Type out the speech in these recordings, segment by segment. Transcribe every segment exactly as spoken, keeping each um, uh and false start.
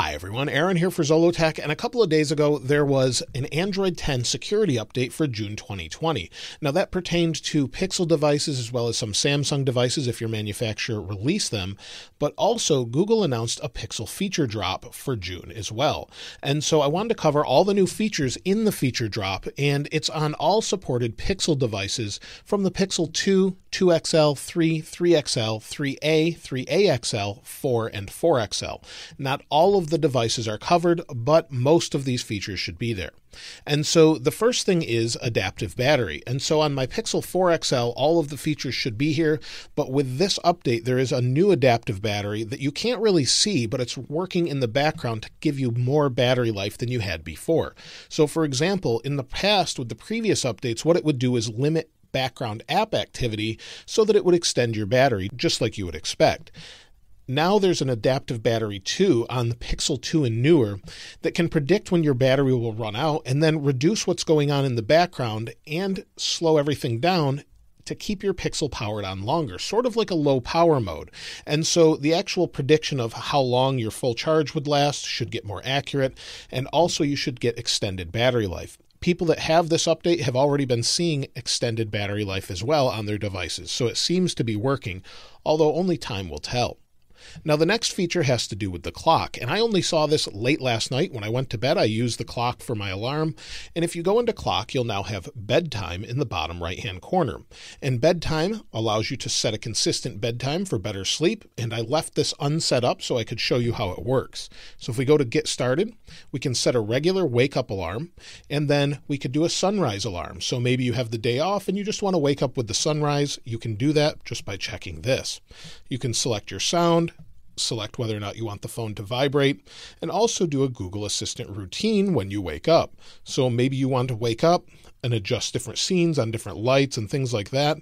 Hi everyone, Aaron here for ZoloTech, and a couple of days ago there was an Android ten security update for June twenty twenty. Now that pertained to Pixel devices as well as some Samsung devices if your manufacturer released them, but also Google announced a Pixel Feature Drop for June as well. And so I wanted to cover all the new features in the Feature Drop, and it's on all supported Pixel devices from the Pixel two, two X L, three, three X L, three A, three A X L, four, and four X L. Not all of the devices are covered, but most of these features should be there. And so the first thing is adaptive battery. And so on my Pixel four X L, all of the features should be here, but with this update, there is a new adaptive battery that you can't really see, but it's working in the background to give you more battery life than you had before. So for example, in the past with the previous updates, what it would do is limit background app activity so that it would extend your battery just like you would expect. Now there's an adaptive battery too on the Pixel two and newer that can predict when your battery will run out and then reduce what's going on in the background and slow everything down to keep your Pixel powered on longer, sort of like a low power mode. And so the actual prediction of how long your full charge would last should get more accurate, and also you should get extended battery life. People that have this update have already been seeing extended battery life as well on their devices, so it seems to be working, although only time will tell. Now the next feature has to do with the clock, and I only saw this late last night. When I went to bed, I used the clock for my alarm, and if you go into clock, you'll now have bedtime in the bottom right hand corner, and bedtime allows you to set a consistent bedtime for better sleep, and I left this unset up so I could show you how it works. So if we go to get started, we can set a regular wake up alarm, and then we could do a sunrise alarm. So maybe you have the day off and you just want to wake up with the sunrise. You can do that just by checking this. You can select your sound, select whether or not you want the phone to vibrate, and also do a Google Assistant routine when you wake up. So maybe you want to wake up and adjust different scenes on different lights and things like that.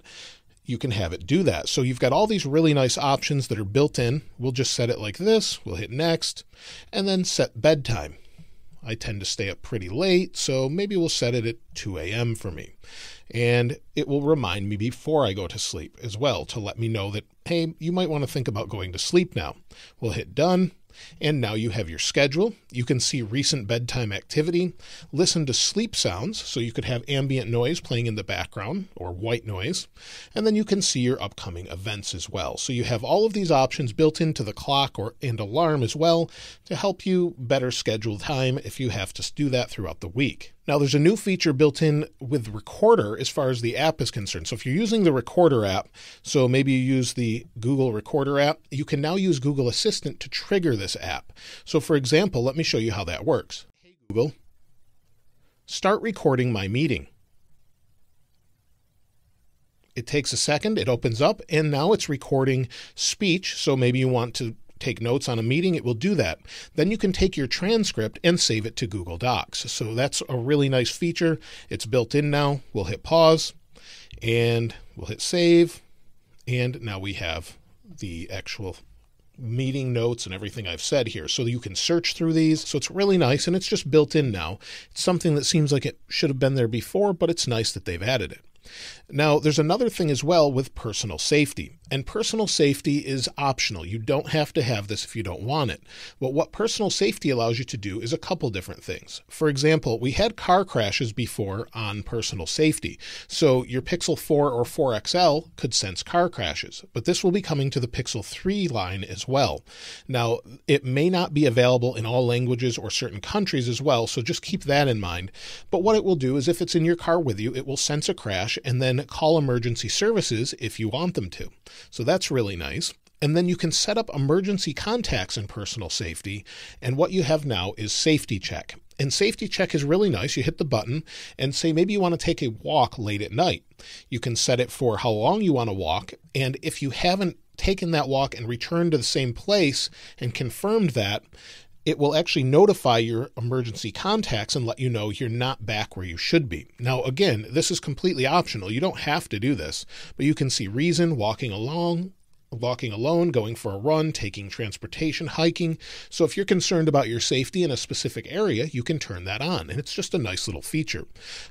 You can have it do that. So you've got all these really nice options that are built in. We'll just set it like this. We'll hit next and then set bedtime. I tend to stay up pretty late, so maybe we'll set it at two A M for me. And it will remind me before I go to sleep as well to let me know that, hey, you might want to think about going to sleep now. We'll hit done. And now you have your schedule. You can see recent bedtime activity, listen to sleep sounds, so you could have ambient noise playing in the background or white noise, and then you can see your upcoming events as well. So you have all of these options built into the clock or and alarm as well to help you better schedule time if you have to do that throughout the week. Now there's a new feature built in with Recorder as far as the app is concerned. So if you're using the Recorder app, so maybe you use the Google Recorder app, you can now use Google Assistant to trigger this app. So for example, let me show you how that works. Hey Google, start recording my meeting. It takes a second, it opens up, and now it's recording speech. So maybe you want to take notes on a meeting, it will do that. Then you can take your transcript and save it to Google Docs. So that's a really nice feature. It's built in now. We'll hit pause and we'll hit save. And now we have the actual meeting notes and everything I've said here. So you can search through these. So it's really nice, and it's just built in now. It's something that seems like it should have been there before, but it's nice that they've added it. Now there's another thing as well with personal safety, and personal safety is optional. You don't have to have this if you don't want it, but what personal safety allows you to do is a couple different things. For example, we had car crashes before on personal safety. So your Pixel four or four X L could sense car crashes, but this will be coming to the Pixel three line as well. Now it may not be available in all languages or certain countries as well. So just keep that in mind, but what it will do is if it's in your car with you, it will sense a crash and then call emergency services if you want them to. So that's really nice. And then you can set up emergency contacts in personal safety. And what you have now is safety check. And safety check is really nice. You hit the button and say, maybe you want to take a walk late at night. You can set it for how long you want to walk. And if you haven't taken that walk and returned to the same place and confirmed that, it will actually notify your emergency contacts and let you know you're not back where you should be. Now, again, this is completely optional. You don't have to do this, but you can see reason, walking along, walking alone, going for a run, taking transportation, hiking. So if you're concerned about your safety in a specific area, you can turn that on. And it's just a nice little feature.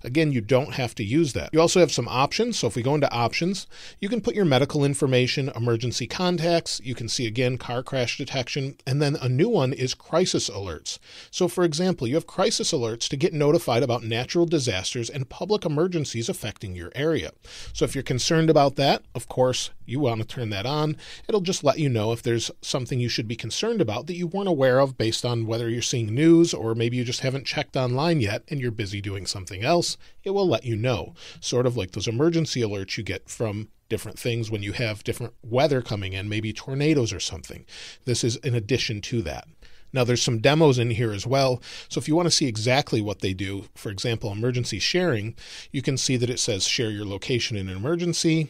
Again, you don't have to use that. You also have some options. So if we go into options, you can put your medical information, emergency contacts. You can see again, car crash detection. And then a new one is crisis alerts. So for example, you have crisis alerts to get notified about natural disasters and public emergencies affecting your area. So if you're concerned about that, of course, you want to turn that on. It'll just let you know if there's something you should be concerned about that you weren't aware of based on whether you're seeing news or maybe you just haven't checked online yet and you're busy doing something else. It will let you know, sort of like those emergency alerts you get from different things when you have different weather coming in, maybe tornadoes or something. This is in addition to that. Now there's some demos in here as well. So if you want to see exactly what they do, for example, emergency sharing, you can see that it says share your location in an emergency.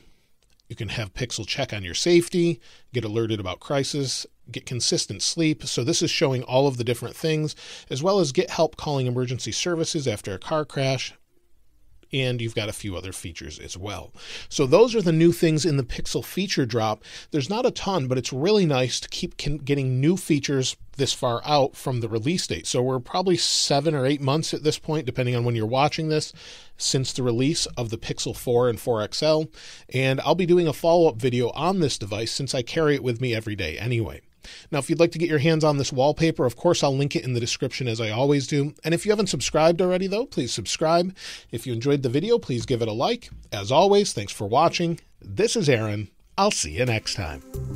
You can have Pixel check on your safety, get alerted about crisis, get consistent sleep. So this is showing all of the different things, as well as get help calling emergency services after a car crash. And you've got a few other features as well. So those are the new things in the Pixel Feature Drop. There's not a ton, but it's really nice to keep getting new features this far out from the release date. So we're probably seven or eight months at this point, depending on when you're watching this, since the release of the Pixel four and four X L. And I'll be doing a follow-up video on this device since I carry it with me every day anyway. Now, if you'd like to get your hands on this wallpaper, of course, I'll link it in the description as I always do. And if you haven't subscribed already, though, please subscribe. If you enjoyed the video, please give it a like. As always, thanks for watching. This is Aaron. I'll see you next time.